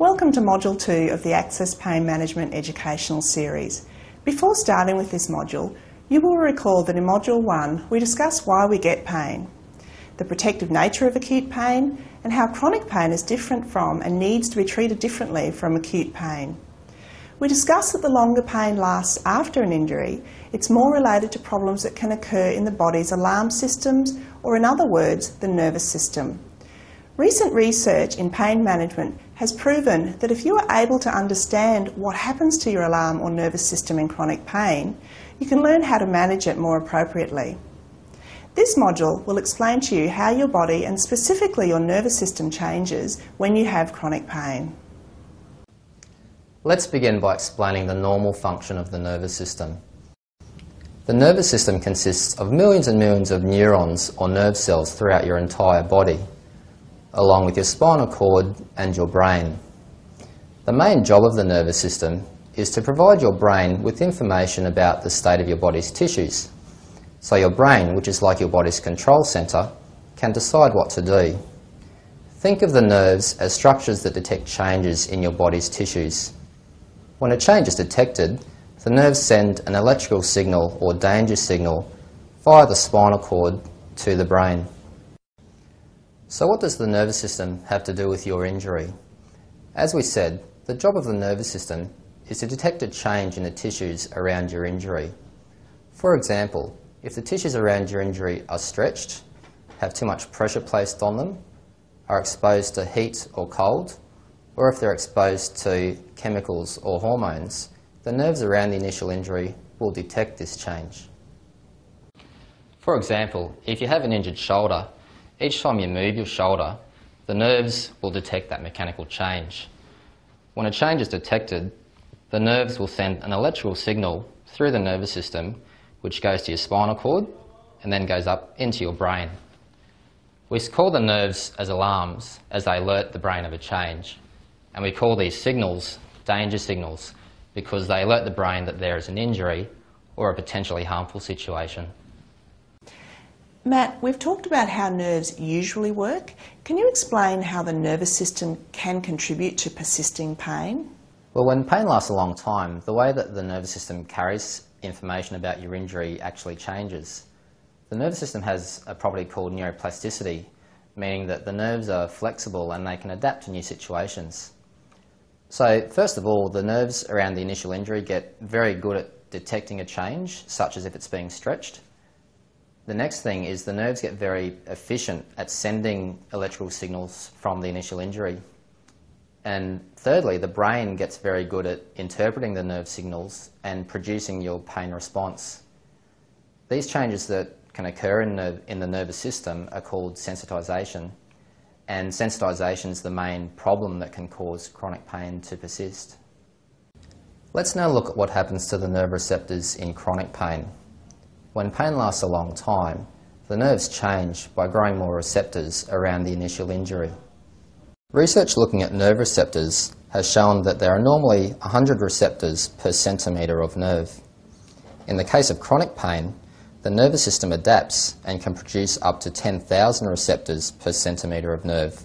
Welcome to Module 2 of the Axis Pain Management Educational Series. Before starting with this module, you will recall that in Module 1 we discussed why we get pain, the protective nature of acute pain, and how chronic pain is different from and needs to be treated differently from acute pain. We discussed that the longer pain lasts after an injury, it's more related to problems that can occur in the body's alarm systems, or in other words, the nervous system. Recent research in pain management has proven that if you are able to understand what happens to your alarm or nervous system in chronic pain, you can learn how to manage it more appropriately. This module will explain to you how your body and specifically your nervous system changes when you have chronic pain. Let's begin by explaining the normal function of the nervous system. The nervous system consists of millions and millions of neurons or nerve cells throughout your entire body, along with your spinal cord and your brain. The main job of the nervous system is to provide your brain with information about the state of your body's tissues, so your brain, which is like your body's control centre, can decide what to do. Think of the nerves as structures that detect changes in your body's tissues. When a change is detected, the nerves send an electrical signal or danger signal via the spinal cord to the brain. So what does the nervous system have to do with your injury? As we said, the job of the nervous system is to detect a change in the tissues around your injury. For example, if the tissues around your injury are stretched, have too much pressure placed on them, are exposed to heat or cold, or if they're exposed to chemicals or hormones, the nerves around the initial injury will detect this change. For example, if you have an injured shoulder, each time you move your shoulder, the nerves will detect that mechanical change. When a change is detected, the nerves will send an electrical signal through the nervous system, which goes to your spinal cord and then goes up into your brain. We call the nerves as alarms, as they alert the brain of a change. And we call these signals danger signals, because they alert the brain that there is an injury or a potentially harmful situation. Matt, we've talked about how nerves usually work. Can you explain how the nervous system can contribute to persisting pain? Well, when pain lasts a long time, the way that the nervous system carries information about your injury actually changes. The nervous system has a property called neuroplasticity, meaning that the nerves are flexible and they can adapt to new situations. So, first of all, the nerves around the initial injury get very good at detecting a change, such as if it's being stretched. The next thing is the nerves get very efficient at sending electrical signals from the initial injury. And thirdly, the brain gets very good at interpreting the nerve signals and producing your pain response. These changes that can occur in the nervous system are called sensitization. And sensitization is the main problem that can cause chronic pain to persist. Let's now look at what happens to the neuroreceptors in chronic pain. When pain lasts a long time, the nerves change by growing more receptors around the initial injury. Research looking at nerve receptors has shown that there are normally 100 receptors per centimetre of nerve. In the case of chronic pain, the nervous system adapts and can produce up to 10,000 receptors per centimetre of nerve.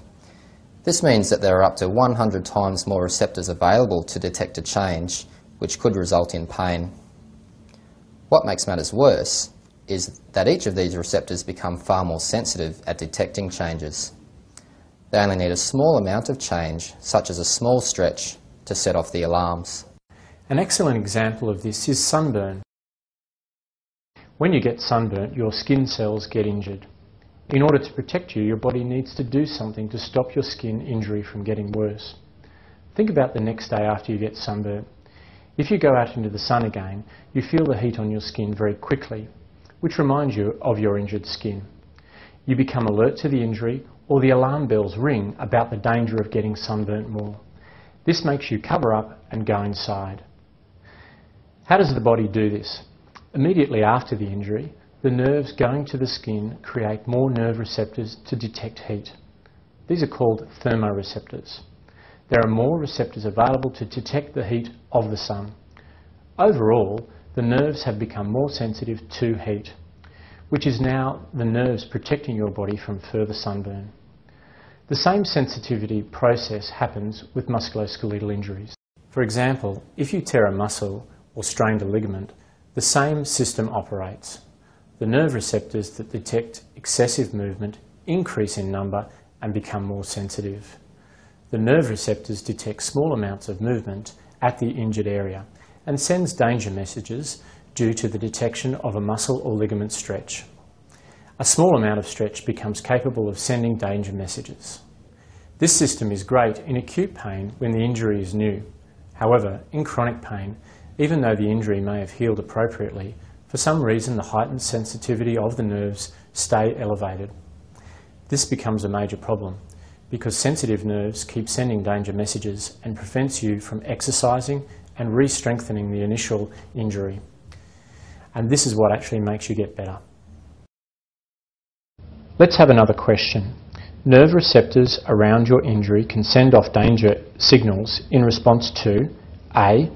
This means that there are up to 100 times more receptors available to detect a change, which could result in pain. What makes matters worse is that each of these receptors become far more sensitive at detecting changes. They only need a small amount of change, such as a small stretch, to set off the alarms. An excellent example of this is sunburn. When you get sunburnt, your skin cells get injured. In order to protect you, your body needs to do something to stop your skin injury from getting worse. Think about the next day after you get sunburnt. If you go out into the sun again, you feel the heat on your skin very quickly, which reminds you of your injured skin. You become alert to the injury, or the alarm bells ring about the danger of getting sunburnt more. This makes you cover up and go inside. How does the body do this? Immediately after the injury, the nerves going to the skin create more nerve receptors to detect heat. These are called thermoreceptors. There are more receptors available to detect the heat of the sun. Overall, the nerves have become more sensitive to heat, which is now the nerves protecting your body from further sunburn. The same sensitivity process happens with musculoskeletal injuries. For example, if you tear a muscle or strain a ligament, the same system operates. The nerve receptors that detect excessive movement increase in number and become more sensitive. The nerve receptors detect small amounts of movement at the injured area and sends danger messages due to the detection of a muscle or ligament stretch. A small amount of stretch becomes capable of sending danger messages. This system is great in acute pain when the injury is new. However, in chronic pain, even though the injury may have healed appropriately, for some reason the heightened sensitivity of the nerves stay elevated. This becomes a major problem because sensitive nerves keep sending danger messages and prevents you from exercising and re-strengthening the initial injury. And this is what actually makes you get better. Let's have another question. Nerve receptors around your injury can send off danger signals in response to A.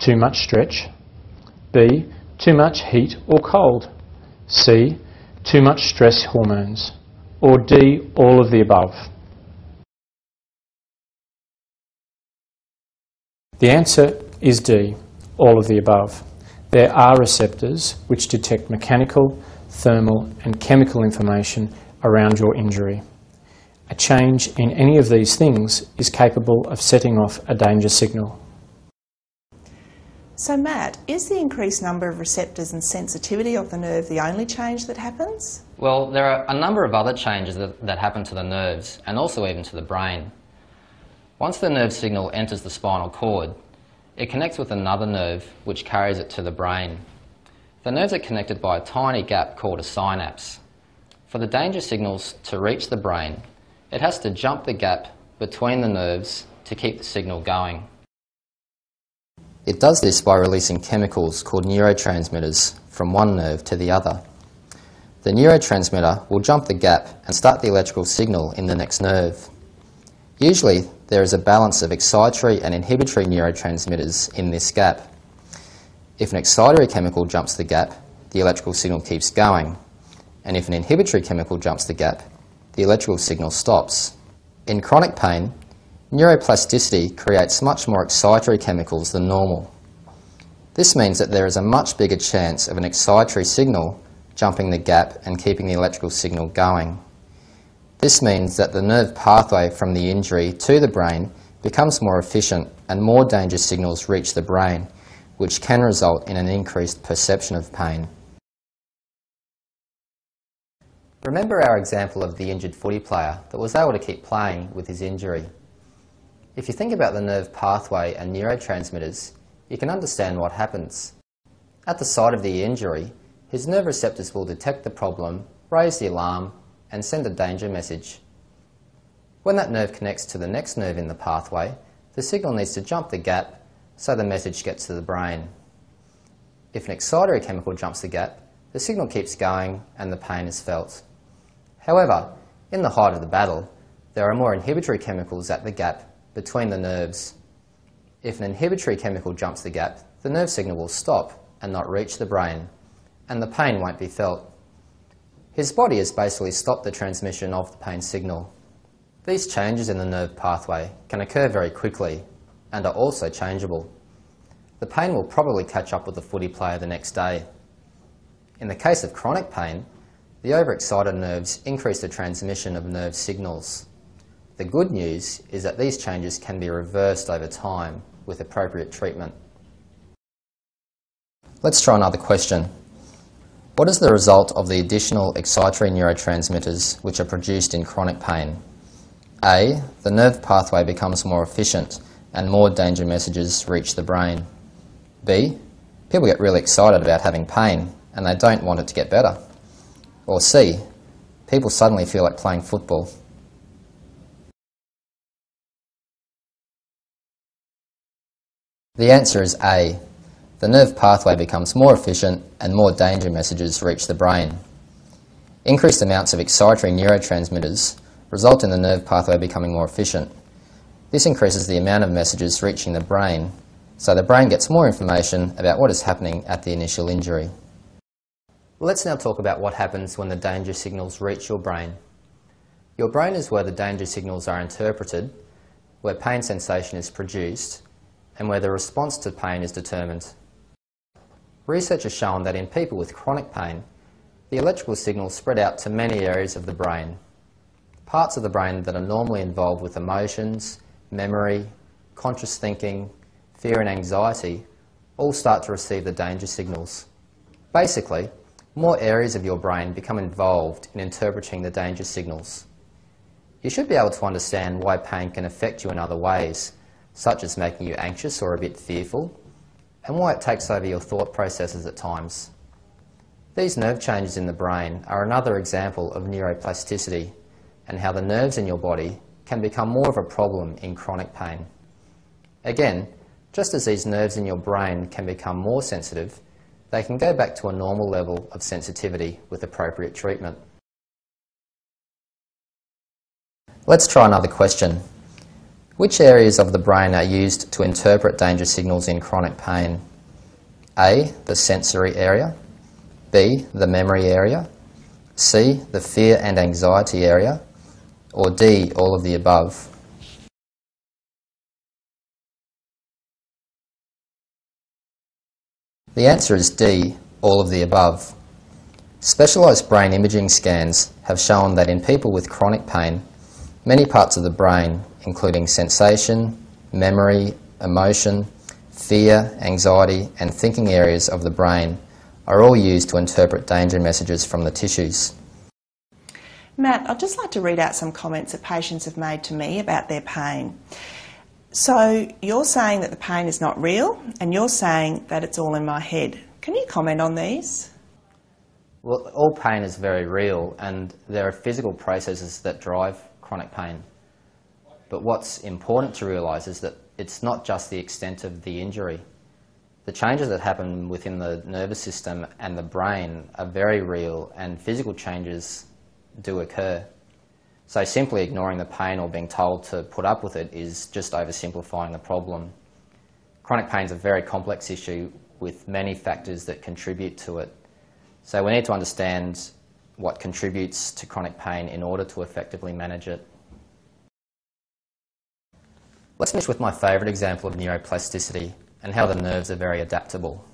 Too much stretch, B. Too much heat or cold, C. Too much stress hormones, or D. All of the above. The answer is D, all of the above. There are receptors which detect mechanical, thermal and chemical information around your injury. A change in any of these things is capable of setting off a danger signal. So Matt, is the increased number of receptors and sensitivity of the nerve the only change that happens? Well, there are a number of other changes that happen to the nerves and also even to the brain. Once the nerve signal enters the spinal cord, it connects with another nerve which carries it to the brain. The nerves are connected by a tiny gap called a synapse. For the danger signals to reach the brain, it has to jump the gap between the nerves to keep the signal going. It does this by releasing chemicals called neurotransmitters from one nerve to the other. The neurotransmitter will jump the gap and start the electrical signal in the next nerve. Usually there is a balance of excitatory and inhibitory neurotransmitters in this gap. If an excitatory chemical jumps the gap, the electrical signal keeps going, and if an inhibitory chemical jumps the gap, the electrical signal stops. In chronic pain, neuroplasticity creates much more excitatory chemicals than normal. This means that there is a much bigger chance of an excitatory signal jumping the gap and keeping the electrical signal going. This means that the nerve pathway from the injury to the brain becomes more efficient and more danger signals reach the brain, which can result in an increased perception of pain. Remember our example of the injured footy player that was able to keep playing with his injury. If you think about the nerve pathway and neurotransmitters, you can understand what happens. At the site of the injury, his nerve receptors will detect the problem, raise the alarm, and send a danger message. When that nerve connects to the next nerve in the pathway, the signal needs to jump the gap so the message gets to the brain. If an excitatory chemical jumps the gap, the signal keeps going and the pain is felt. However, in the height of the battle, there are more inhibitory chemicals at the gap between the nerves. If an inhibitory chemical jumps the gap, the nerve signal will stop and not reach the brain, and the pain won't be felt. His body has basically stopped the transmission of the pain signal. These changes in the nerve pathway can occur very quickly and are also changeable. The pain will probably catch up with the footy player the next day. In the case of chronic pain, the overexcited nerves increase the transmission of nerve signals. The good news is that these changes can be reversed over time with appropriate treatment. Let's try another question. What is the result of the additional excitatory neurotransmitters which are produced in chronic pain? A. The nerve pathway becomes more efficient and more danger messages reach the brain. B. People get really excited about having pain and they don't want it to get better. Or C. People suddenly feel like playing football. The answer is A. The nerve pathway becomes more efficient and more danger messages reach the brain. Increased amounts of excitatory neurotransmitters result in the nerve pathway becoming more efficient. This increases the amount of messages reaching the brain, so the brain gets more information about what is happening at the initial injury. Let's now talk about what happens when the danger signals reach your brain. Your brain is where the danger signals are interpreted, where pain sensation is produced, and where the response to pain is determined. Research has shown that in people with chronic pain, the electrical signals spread out to many areas of the brain, parts of the brain that are normally involved with emotions, memory, conscious thinking, fear and anxiety, all start to receive the danger signals. Basically, more areas of your brain become involved in interpreting the danger signals. You should be able to understand why pain can affect you in other ways, such as making you anxious or a bit fearful, and why it takes over your thought processes at times. These nerve changes in the brain are another example of neuroplasticity and how the nerves in your body can become more of a problem in chronic pain. Again, just as these nerves in your brain can become more sensitive, they can go back to a normal level of sensitivity with appropriate treatment. Let's try another question. Which areas of the brain are used to interpret danger signals in chronic pain? A. The sensory area. B. The memory area. C. The fear and anxiety area. Or D. All of the above. The answer is D, all of the above. Specialised brain imaging scans have shown that in people with chronic pain, many parts of the brain, including sensation, memory, emotion, fear, anxiety, and thinking areas of the brain, are all used to interpret danger messages from the tissues. Matt, I'd just like to read out some comments that patients have made to me about their pain. So you're saying that the pain is not real, and you're saying that it's all in my head. Can you comment on these? Well, all pain is very real, and there are physical processes that drive chronic pain. But what's important to realise is that it's not just the extent of the injury. The changes that happen within the nervous system and the brain are very real, and physical changes do occur. So simply ignoring the pain or being told to put up with it is just oversimplifying the problem. Chronic pain is a very complex issue with many factors that contribute to it. So we need to understand what contributes to chronic pain in order to effectively manage it. Let's finish with my favourite example of neuroplasticity and how the nerves are very adaptable.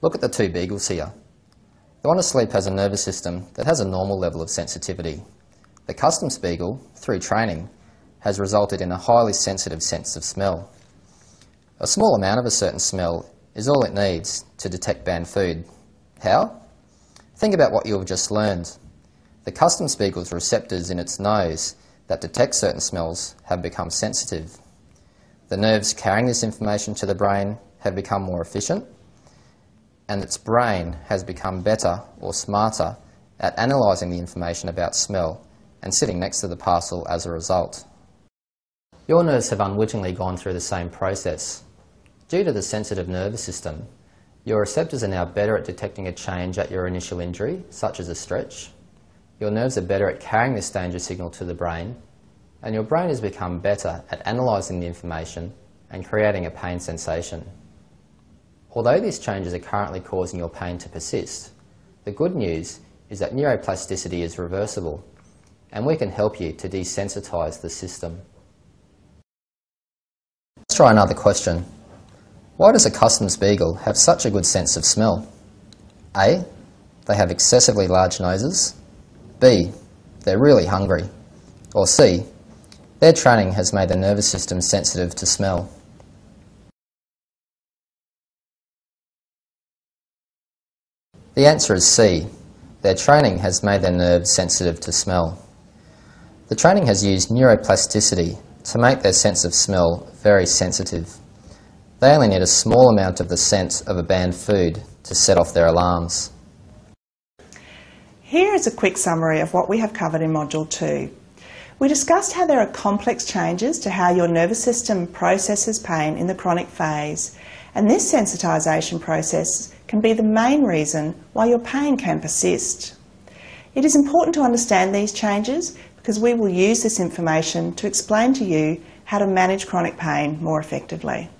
Look at the two beagles here. The one asleep has a nervous system that has a normal level of sensitivity. The Customs Beagle, through training, has resulted in a highly sensitive sense of smell. A small amount of a certain smell is all it needs to detect banned food. How? Think about what you have just learned. The Customs Beagle's receptors in its nose that detect certain smells have become sensitive. The nerves carrying this information to the brain have become more efficient, and its brain has become better or smarter at analysing the information about smell and sitting next to the parcel as a result. Your nerves have unwittingly gone through the same process. Due to the sensitive nervous system, your receptors are now better at detecting a change at your initial injury, such as a stretch. Your nerves are better at carrying this danger signal to the brain, and your brain has become better at analysing the information and creating a pain sensation. Although these changes are currently causing your pain to persist, the good news is that neuroplasticity is reversible, and we can help you to desensitise the system. Let's try another question. Why does a Customs Beagle have such a good sense of smell? A. They have excessively large noses. B. They're really hungry. Or C. Their training has made the nervous system sensitive to smell. The answer is C. Their training has made their nerves sensitive to smell. The training has used neuroplasticity to make their sense of smell very sensitive. They only need a small amount of the scent of a banned food to set off their alarms. Here is a quick summary of what we have covered in Module 2. We discussed how there are complex changes to how your nervous system processes pain in the chronic phase, and this sensitisation process can be the main reason why your pain can persist. It is important to understand these changes because we will use this information to explain to you how to manage chronic pain more effectively.